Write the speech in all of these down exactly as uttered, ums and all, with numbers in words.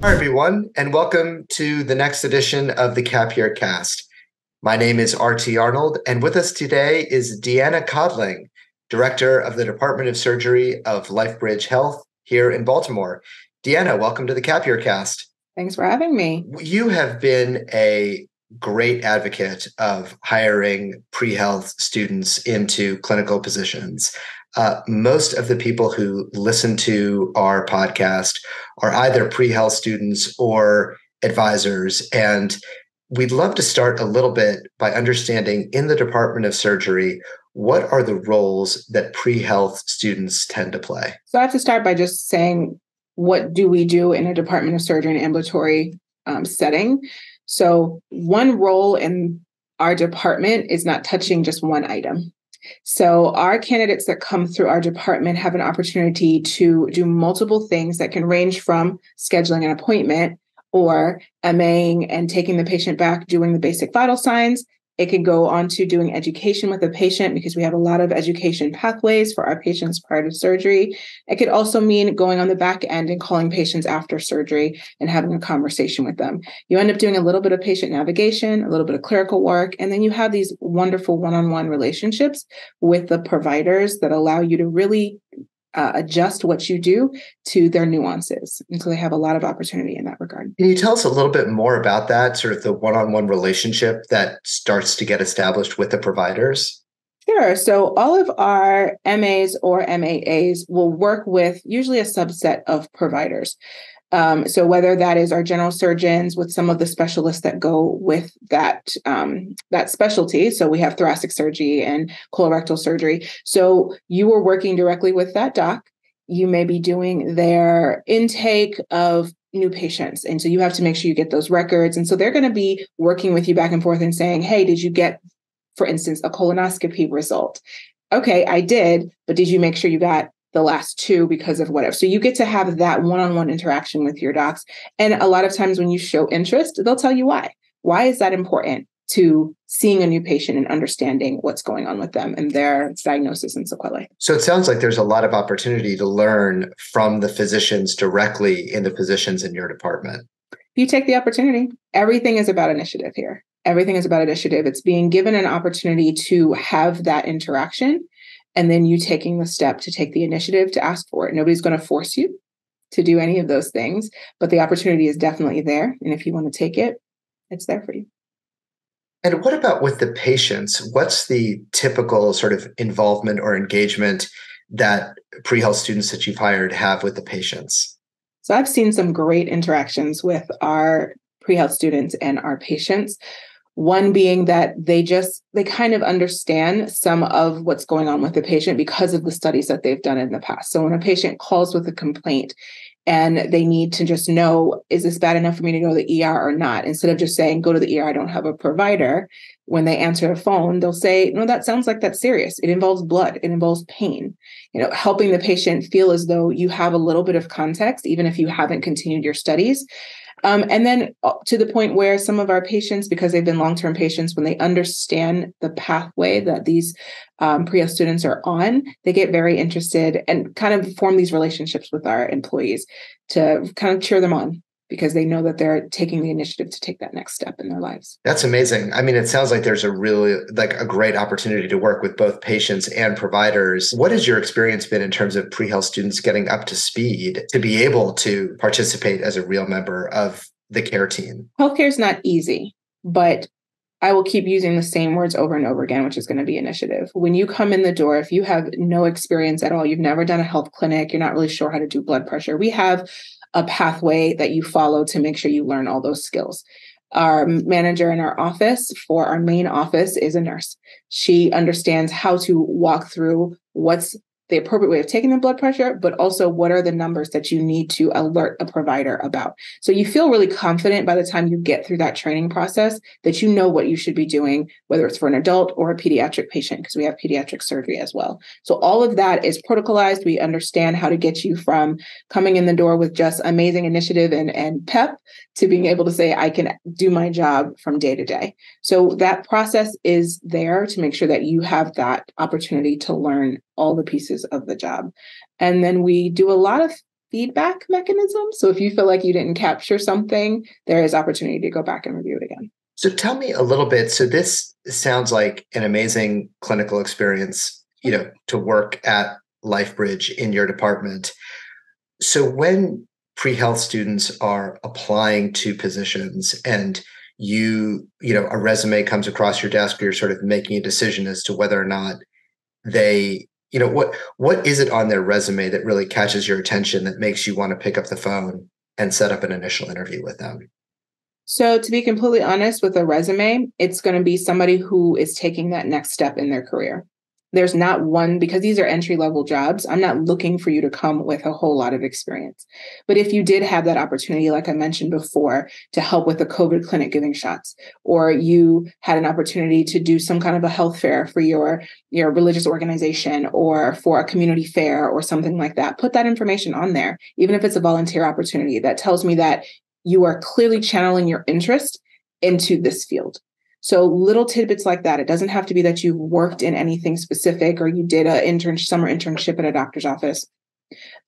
Hi, everyone, and welcome to the next edition of the CapYear Cast. My name is R T Arnold, and with us today is Deanna Codling, Director of the Department of Surgery of LifeBridge Health here in Baltimore. Deanna, welcome to the CapYear Cast. Thanks for having me. You have been a great advocate of hiring pre-health students into clinical positions. Uh, most of the people who listen to our podcast are either pre-health students or advisors. And we'd love to start a little bit by understanding in the Department of Surgery, what are the roles that pre-health students tend to play? So I have to start by just saying, what do we do in a Department of Surgery and ambulatory um, setting? So one role in our department is not touching just one item. So our candidates that come through our department have an opportunity to do multiple things that can range from scheduling an appointment or MAing and taking the patient back, doing the basic vital signs. It can go on to doing education with the patient because we have a lot of education pathways for our patients prior to surgery. It could also mean going on the back end and calling patients after surgery and having a conversation with them. You end up doing a little bit of patient navigation, a little bit of clerical work, and then you have these wonderful one-on-one relationships with the providers that allow you to really Uh, adjust what you do to their nuances. And so they have a lot of opportunity in that regard. Can you tell us a little bit more about that, sort of the one-on-one relationship that starts to get established with the providers? Sure. So all of our M As or M A As will work with usually a subset of providers. Um, so whether that is our general surgeons with some of the specialists that go with that, um, that specialty. So we have thoracic surgery and colorectal surgery. So you are working directly with that doc. You may be doing their intake of new patients. And so you have to make sure you get those records. And so they're going to be working with you back and forth and saying, hey, did you get, for instance, a colonoscopy result? Okay, I did, but did you make sure you got the last two because of whatever? So you get to have that one-on-one interaction with your docs. And a lot of times when you show interest, they'll tell you why. Why is that important to seeing a new patient and understanding what's going on with them and their diagnosis and sequelae? So it sounds like there's a lot of opportunity to learn from the physicians directly in the positions in your department. You take the opportunity. Everything is about initiative here. Everything is about initiative. It's being given an opportunity to have that interaction, and then you taking the step to take the initiative to ask for it. Nobody's going to force you to do any of those things, but the opportunity is definitely there. And if you want to take it, it's there for you. And what about with the patients? What's the typical sort of involvement or engagement that pre-health students that you've hired have with the patients? So I've seen some great interactions with our pre-health students and our patients. One being that they just, they kind of understand some of what's going on with the patient because of the studies that they've done in the past. So when a patient calls with a complaint and they need to just know, is this bad enough for me to go to the E R or not? Instead of just saying, go to the E R, I don't have a provider. When they answer a phone, they'll say, no, that sounds like that's serious. It involves blood. It involves pain. You know, helping the patient feel as though you have a little bit of context, even if you haven't continued your studies. Um, and then to the point where some of our patients, because they've been long-term patients, when they understand the pathway that these um, pre-health students are on, they get very interested and kind of form these relationships with our employees to kind of cheer them on because they know that they're taking the initiative to take that next step in their lives. That's amazing. I mean, it sounds like there's a really, like a great opportunity to work with both patients and providers. What has your experience been in terms of pre-health students getting up to speed to be able to participate as a real member of the care team? Healthcare is not easy, but I will keep using the same words over and over again, which is going to be initiative. When you come in the door, if you have no experience at all, you've never done a health clinic, you're not really sure how to do blood pressure, we have a pathway that you follow to make sure you learn all those skills. Our manager in our office, for our main office, is a nurse. She understands how to walk through what's the appropriate way of taking the blood pressure, but also what are the numbers that you need to alert a provider about. So you feel really confident by the time you get through that training process that you know what you should be doing, whether it's for an adult or a pediatric patient, because we have pediatric surgery as well. So all of that is protocolized. We understand how to get you from coming in the door with just amazing initiative and, and pep to being able to say, I can do my job from day to day. So that process is there to make sure that you have that opportunity to learn all the pieces of the job. And then we do a lot of feedback mechanism. So if you feel like you didn't capture something, there is opportunity to go back and review it again. So tell me a little bit. So this sounds like an amazing clinical experience, you know, to work at LifeBridge in your department. So when pre-health students are applying to positions and you, you know, a resume comes across your desk, you're sort of making a decision as to whether or not they, you know, what what is it on their resume that really catches your attention that makes you want to pick up the phone and set up an initial interview with them? So to be completely honest, with a resume, it's going to be somebody who is taking that next step in their career. There's not one, because these are entry-level jobs, I'm not looking for you to come with a whole lot of experience. But if you did have that opportunity, like I mentioned before, to help with the COVID clinic giving shots, or you had an opportunity to do some kind of a health fair for your, your religious organization or for a community fair or something like that, put that information on there, even if it's a volunteer opportunity. That tells me that you are clearly channeling your interest into this field. So little tidbits like that. It doesn't have to be that you've worked in anything specific or you did a intern, summer internship at a doctor's office.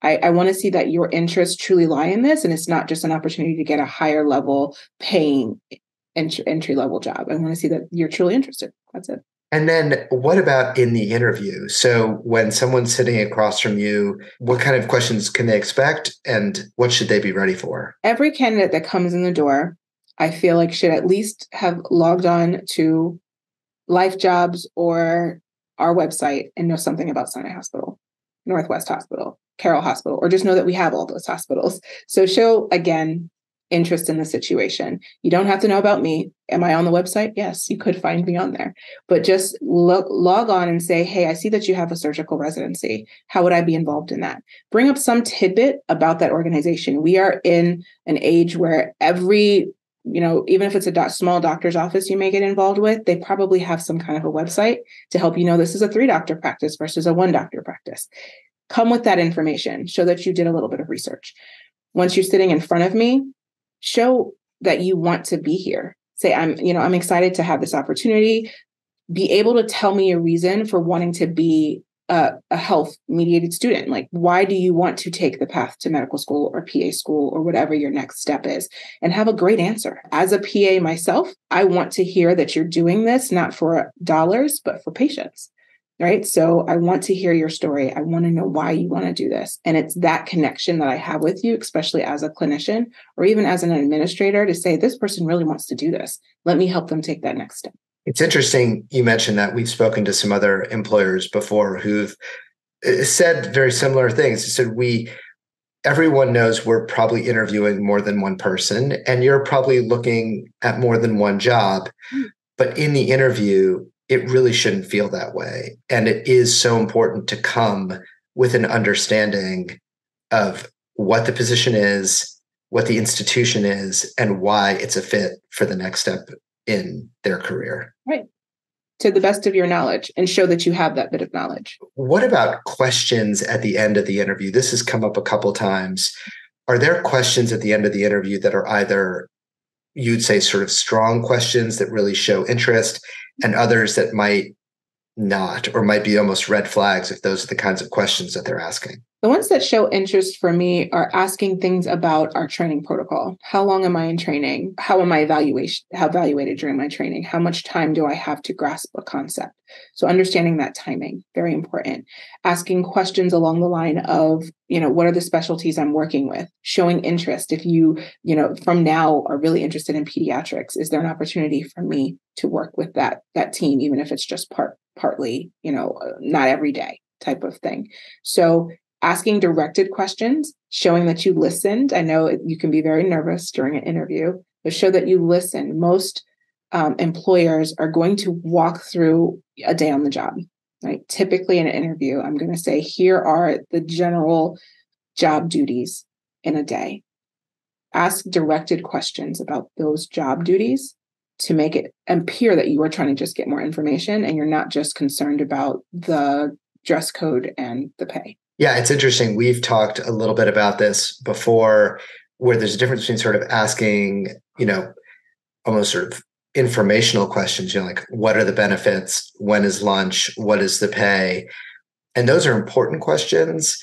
I, I want to see that your interests truly lie in this, and it's not just an opportunity to get a higher level paying ent- entry level job. I want to see that you're truly interested. That's it. And then what about in the interview? So when someone's sitting across from you, what kind of questions can they expect and what should they be ready for? Every candidate that comes in the door, I feel like, should at least have logged on to Life Jobs or our website and know something about Sinai Hospital, Northwest Hospital, Carroll Hospital, or just know that we have all those hospitals. So show, again, interest in the situation. You don't have to know about me. Am I on the website? Yes, you could find me on there. But just lo- log on and say, hey, I see that you have a surgical residency. How would I be involved in that? Bring up some tidbit about that organization. We are in an age where every, you know, even if it's a doc- small doctor's office you may get involved with, they probably have some kind of a website to help you know this is a three-doctor practice versus a one-doctor practice. Come with that information. Show that you did a little bit of research. Once you're sitting in front of me, show that you want to be here. Say, I'm, you know, I'm excited to have this opportunity. Be able to tell me a reason for wanting to be a, a health mediated student. Like, why do you want to take the path to medical school or P A school or whatever your next step is? And have a great answer. As a P A myself, I want to hear that you're doing this, not for dollars, but for patients, right? So I want to hear your story. I want to know why you want to do this. And it's that connection that I have with you, especially as a clinician or even as an administrator, to say, this person really wants to do this. Let me help them take that next step. It's interesting you mentioned that. We've spoken to some other employers before who've said very similar things. They said, we, everyone knows we're probably interviewing more than one person, and you're probably looking at more than one job. But in the interview, it really shouldn't feel that way. And it is so important to come with an understanding of what the position is, what the institution is, and why it's a fit for the next step in their career. Right. To the best of your knowledge, and show that you have that bit of knowledge. What about questions at the end of the interview? This has come up a couple times. Are there questions at the end of the interview that are either, you'd say, sort of strong questions that really show interest, and others that might not, or might be almost red flags if those are the kinds of questions that they're asking? The ones that show interest for me are asking things about our training protocol. How long am I in training? How am I evaluation, how evaluated during my training? How much time do I have to grasp a concept? So understanding that timing, very important. Asking questions along the line of, you know, what are the specialties I'm working with? Showing interest. If you, you know, from now are really interested in pediatrics, is there an opportunity for me to work with that, that team, even if it's just part, partly, you know, not every day type of thing. So asking directed questions, showing that you listened. I know you can be very nervous during an interview, but show that you listened. Most um, employers are going to walk through a day on the job, right? Typically in an interview, I'm going to say, here are the general job duties in a day. Ask directed questions about those job duties to make it appear that you are trying to just get more information and you're not just concerned about the dress code and the pay. Yeah, it's interesting. We've talked a little bit about this before, where there's a difference between sort of asking, you know, almost sort of informational questions, you know, like, what are the benefits? When is lunch? What is the pay? And those are important questions.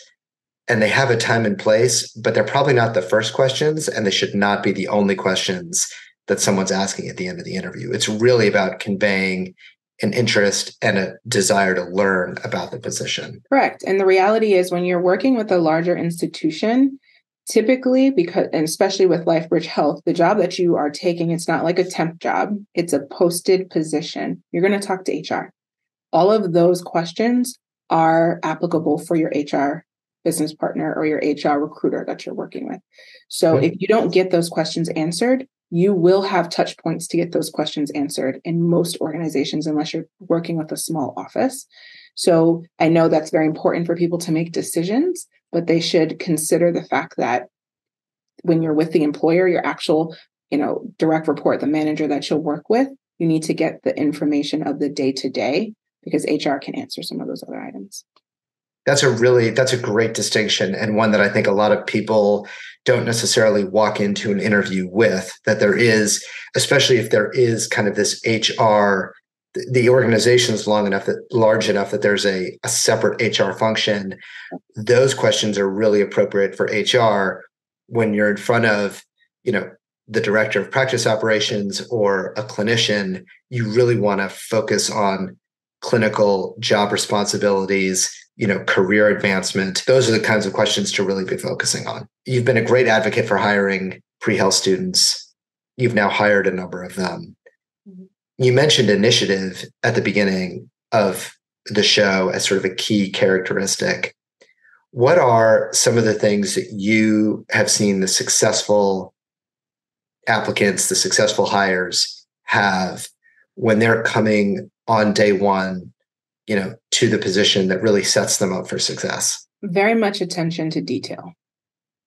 and they have a time and place, but they're probably not the first questions, and they should not be the only questions that someone's asking at the end of the interview. It's really about conveying an interest and a desire to learn about the position. Correct. And the reality is, when you're working with a larger institution, typically, because, and especially with LifeBridge Health, the job that you are taking, it's not like a temp job. It's a posted position. You're going to talk to H R. All of those questions are applicable for your H R business partner or your H R recruiter that you're working with. So right. If you don't get those questions answered, you will have touch points to get those questions answered in most organizations, unless you're working with a small office. So I know that's very important for people to make decisions, but they should consider the fact that when you're with the employer, your actual, you know, direct report, the manager that you'll work with, you need to get the information of the day-to-day, because H R can answer some of those other items. That's a really, that's a great distinction, and one that I think a lot of people don't necessarily walk into an interview with, that there is, especially if there is kind of this H R, the organization is long enough that large enough that there's a, a separate H R function. Those questions are really appropriate for H R when you're in front of, you know, the director of practice operations or a clinician. You really want to focus on clinical job responsibilities, you know, career advancement. Those are the kinds of questions to really be focusing on. You've been a great advocate for hiring pre-health students. You've now hired a number of them. Mm-hmm. You mentioned initiative at the beginning of the show as sort of a key characteristic. What are some of the things that you have seen the successful applicants, the successful hires have when they're coming on day one, you know, to the position that really sets them up for success? Very much attention to detail.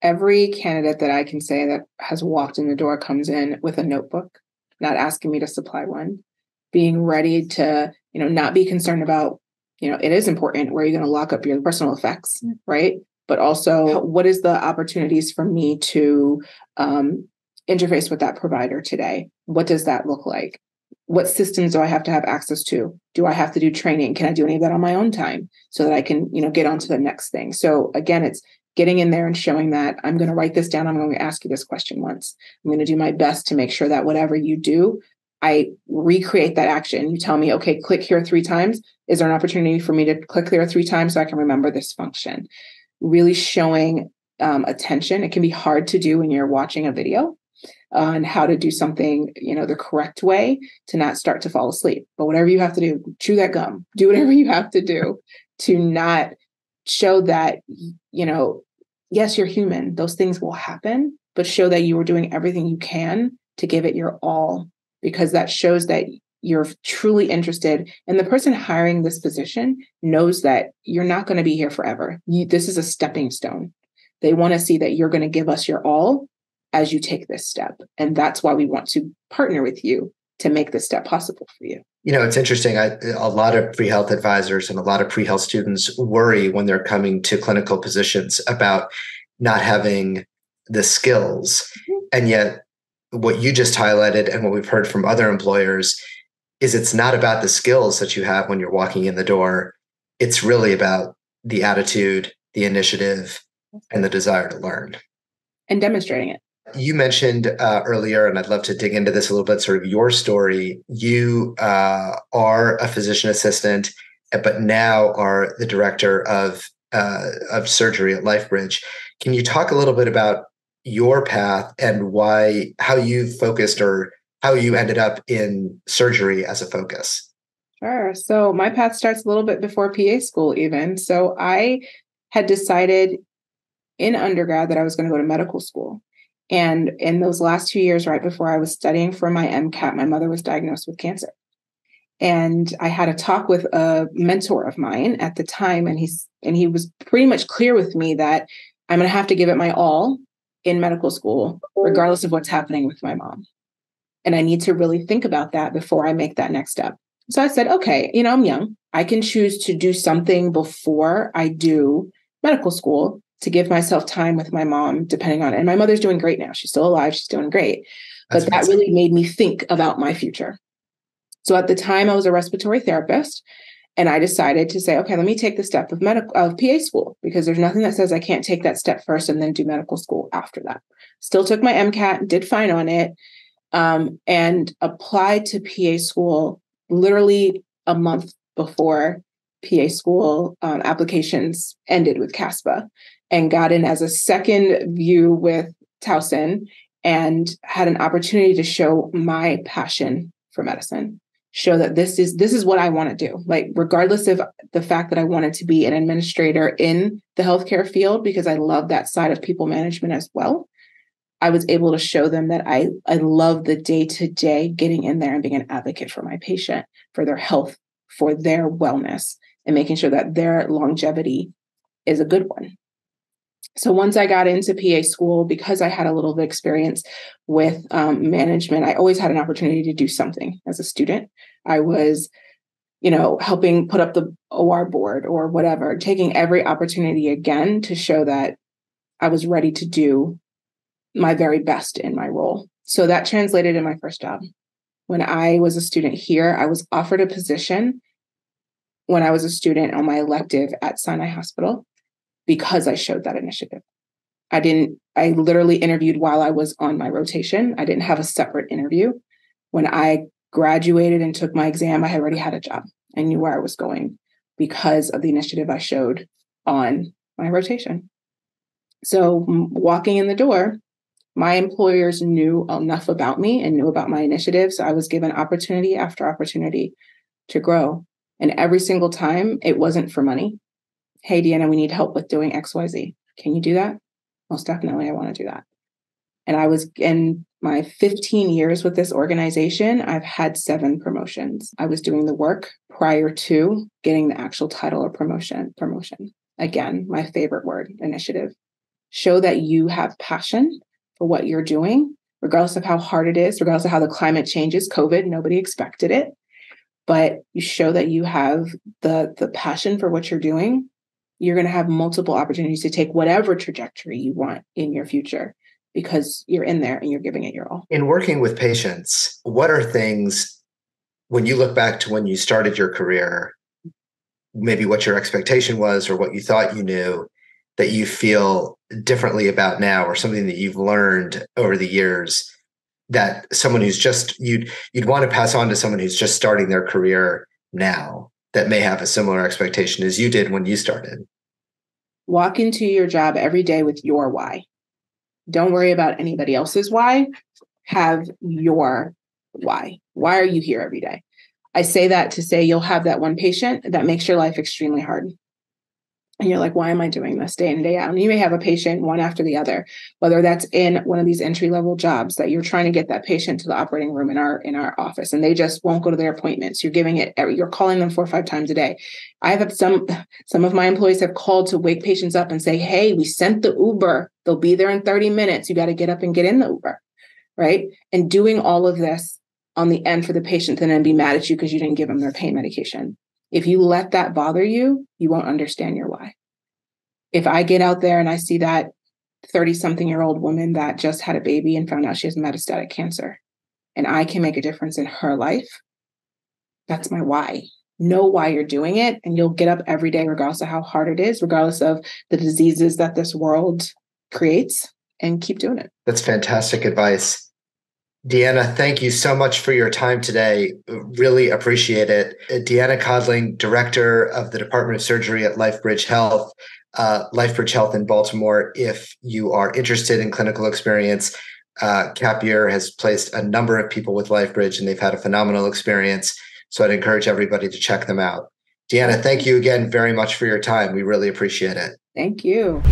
Every candidate that I can say that has walked in the door comes in with a notebook, not asking me to supply one, being ready to, you know, not be concerned about, you know, it is important where you're going to lock up your personal effects, right? But also, what is the opportunities for me to um, interface with that provider today? What does that look like? What systems do I have to have access to? Do I have to do training? Can I do any of that on my own time so that I can, you know, get on to the next thing? So again, it's getting in there and showing that I'm going to write this down. I'm going to ask you this question once. I'm going to do my best to make sure that whatever you do, I recreate that action. You tell me, okay, click here three times. Is there an opportunity for me to click there three times so I can remember this function? Really showing um, attention. It can be hard to do when you're watching a video on how to do something, you know, the correct way to not start to fall asleep. But whatever you have to do, chew that gum, do whatever you have to do to not show that, you know, yes, you're human. Those things will happen, but show that you are doing everything you can to give it your all, because that shows that you're truly interested. And the person hiring this position knows that you're not going to be here forever. You, this is a stepping stone. They want to see that you're going to give us your all as you take this step. And that's why we want to partner with you to make this step possible for you. You know, it's interesting. I, a lot of pre-health advisors and a lot of pre-health students worry when they're coming to clinical positions about not having the skills. Mm-hmm. And yet what you just highlighted and what we've heard from other employers is it's not about the skills that you have when you're walking in the door. It's really about the attitude, the initiative, and the desire to learn. And demonstrating it. You mentioned uh, earlier, and I'd love to dig into this a little bit, sort of your story. You uh, are a physician assistant, but now are the director of uh, of surgery at LifeBridge. Can you talk a little bit about your path and why, how you focused or how you ended up in surgery as a focus? Sure. So my path starts a little bit before P A school even. So I had decided in undergrad that I was going to go to medical school. And in those last two years, right before I was studying for my MCAT, my mother was diagnosed with cancer. And I had a talk with a mentor of mine at the time, and he's and he was pretty much clear with me that I'm going to have to give it my all in medical school, regardless of what's happening with my mom. And I need to really think about that before I make that next step. So I said, okay, you know, I'm young. I can choose to do something before I do medical school to give myself time with my mom, depending on it. And my mother's doing great now. She's still alive. She's doing great. But That's that amazing. Really made me think about my future. So at the time, I was a respiratory therapist. And I decided to say, okay, let me take the step of medical of P A school, because there's nothing that says I can't take that step first and then do medical school after that. Still took my MCAT, did fine on it, um, and applied to P A school literally a month before P A school um, applications ended with CASPA, and got in as a second view with Towson, and had an opportunity to show my passion for medicine. Show that this is this is what I want to do. Like, regardless of the fact that I wanted to be an administrator in the healthcare field, because I love that side of people management as well, I was able to show them that I, I love the day-to-day getting in there and being an advocate for my patient, for their health, for their wellness, and making sure that their longevity is a good one. So once I got into P A school, because I had a little bit of experience with um, management, I always had an opportunity to do something as a student. I was, you know, helping put up the O R board or whatever, taking every opportunity again to show that I was ready to do my very best in my role. So that translated in my first job. When I was a student here, I was offered a position when I was a student on my elective at Sinai Hospital, because I showed that initiative. I didn't, I literally interviewed while I was on my rotation. I didn't have a separate interview. When I graduated and took my exam, I had already had a job. I knew where I was going because of the initiative I showed on my rotation. So walking in the door, my employers knew enough about me and knew about my initiative. So I was given opportunity after opportunity to grow. And every single time, it wasn't for money. Hey, Deanna, we need help with doing X, Y, Z. Can you do that? Most definitely, I want to do that. And I was in my fifteen years with this organization, I've had seven promotions. I was doing the work prior to getting the actual title or promotion. Promotion. Again, my favorite word, initiative. Show that you have passion for what you're doing, regardless of how hard it is, regardless of how the climate changes, COVID, nobody expected it. But you show that you have the, the passion for what you're doing. You're going to have multiple opportunities to take whatever trajectory you want in your future because you're in there and you're giving it your all. In working with patients, what are things, when you look back to when you started your career, maybe what your expectation was or what you thought you knew that you feel differently about now, or something that you've learned over the years that someone who's just, you'd, you'd want to pass on to someone who's just starting their career now, that may have a similar expectation as you did when you started? Walk into your job every day with your why. Don't worry about anybody else's why. Have your why. Why are you here every day? I say that to say you'll have that one patient that makes your life extremely hard. And you're like, why am I doing this day in, day out? And you may have a patient one after the other, whether that's in one of these entry-level jobs that you're trying to get that patient to the operating room in our in our office, and they just won't go to their appointments. You're giving it, you're calling them four or five times a day. I have some, some of my employees have called to wake patients up and say, hey, we sent the Uber. They'll be there in thirty minutes. You got to get up and get in the Uber, right? And doing all of this on the end for the patient and then be mad at you because you didn't give them their pain medication. If you let that bother you, you won't understand your why. If I get out there and I see that thirty-something-year-old woman that just had a baby and found out she has metastatic cancer, and I can make a difference in her life, that's my why. Know why you're doing it, and you'll get up every day regardless of how hard it is, regardless of the diseases that this world creates, and keep doing it. That's fantastic advice. Deanna, thank you so much for your time today. Really appreciate it. Deanna Codling, Director of the Department of Surgery at LifeBridge Health, uh, LifeBridge Health in Baltimore. If you are interested in clinical experience, uh, CapYear has placed a number of people with LifeBridge, and they've had a phenomenal experience. So I'd encourage everybody to check them out. Deanna, thank you again very much for your time. We really appreciate it. Thank you.